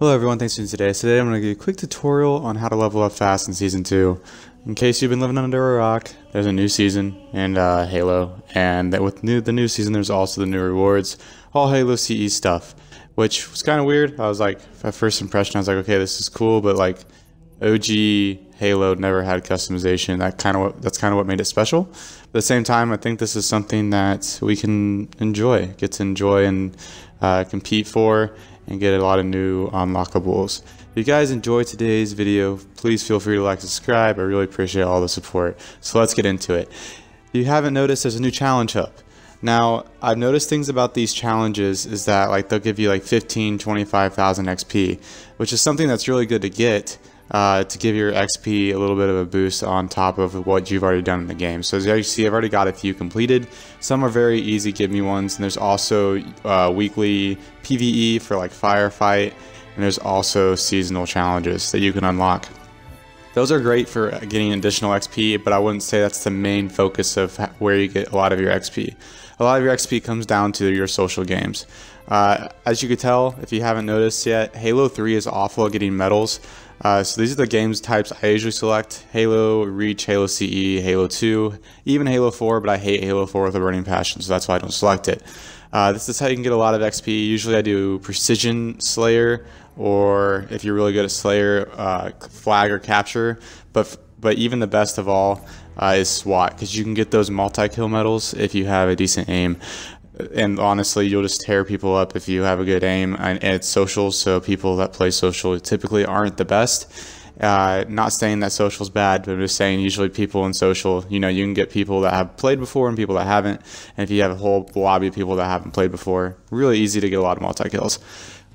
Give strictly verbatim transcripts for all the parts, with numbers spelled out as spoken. Hello everyone, thanks for tuning in today. Today I'm going to give you a quick tutorial on how to level up fast in Season two. In case you've been living under a rock, there's a new season in uh, Halo, and with new, the new season there's also the new rewards, all Halo C E stuff, which was kind of weird. I was like, at first impression I was like, okay, this is cool, but like O G Halo never had customization. That kind of that's kind of what made it special. But at the same time, I think this is something that we can enjoy, get to enjoy and uh, compete for, and get a lot of new unlockables. If you guys enjoyed today's video, please feel free to like and subscribe. I really appreciate all the support. So let's get into it. If you haven't noticed, there's a new challenge hub. Now, I've noticed things about these challenges is that like they'll give you like fifteen, twenty-five thousand X P, which is something that's really good to get uh, to give your X P a little bit of a boost on top of what you've already done in the game. So as you see, I've already got a few completed. Some are very easy give me ones, and there's also uh, weekly P V E for like Firefight, and there's also seasonal challenges that you can unlock. Those are great for getting additional X P, but I wouldn't say that's the main focus of where you get a lot of your X P. A lot of your X P comes down to your social games. Uh, as you could tell, if you haven't noticed yet, Halo three is awful at getting medals. Uh, so these are the games types I usually select: Halo, Reach, Halo C E, Halo two, even Halo four, but I hate Halo four with a burning passion, so that's why I don't select it. Uh, this is how you can get a lot of X P. Usually I do Precision Slayer, or if you're really good at Slayer, uh, Flag or Capture, but but even the best of all uh, is SWAT, because you can get those multi-kill medals if you have a decent aim. And honestly, you'll just tear people up if you have a good aim. And it's social, so people that play social typically aren't the best. Uh, not saying that social's bad, but I'm just saying usually people in social, you know, you can get people that have played before and people that haven't. And if you have a whole lobby of people that haven't played before, really easy to get a lot of multi-kills.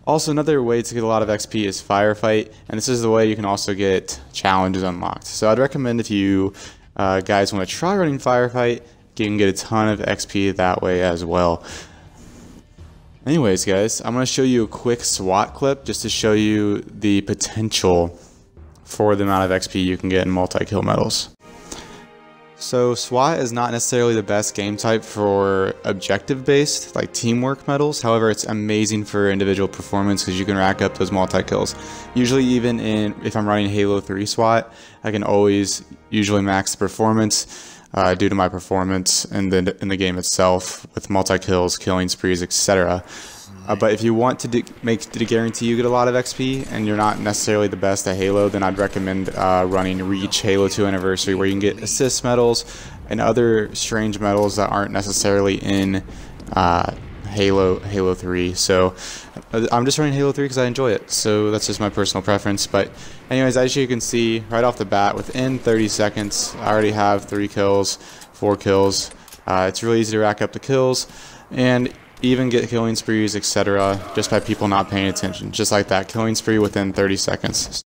Also, another way to get a lot of X P is Firefight, and this is the way you can also get challenges unlocked. So I'd recommend if you uh, guys want to try running Firefight, you can get a ton of X P that way as well. Anyways, guys, I'm going to show you a quick SWAT clip just to show you the potential for the amount of X P you can get in multi-kill medals. So SWAT is not necessarily the best game type for objective-based, like teamwork medals. However, it's amazing for individual performance because you can rack up those multi-kills. Usually, even in if I'm running Halo three SWAT, I can always usually max the performance. Uh, due to my performance and then in the game itself with multi-kills, killing sprees, et cetera. Uh, but if you want to make to guarantee you get a lot of X P and you're not necessarily the best at Halo, then I'd recommend uh, running Reach, Halo two Anniversary, where you can get assist medals and other strange medals that aren't necessarily in uh, Halo, Halo three. So I'm just running Halo three because I enjoy it. So that's just my personal preference. But anyways, as you can see right off the bat, within thirty seconds, I already have three kills, four kills. Uh, it's really easy to rack up the kills and even get killing sprees, et cetera, just by people not paying attention. Just like that, killing spree within thirty seconds.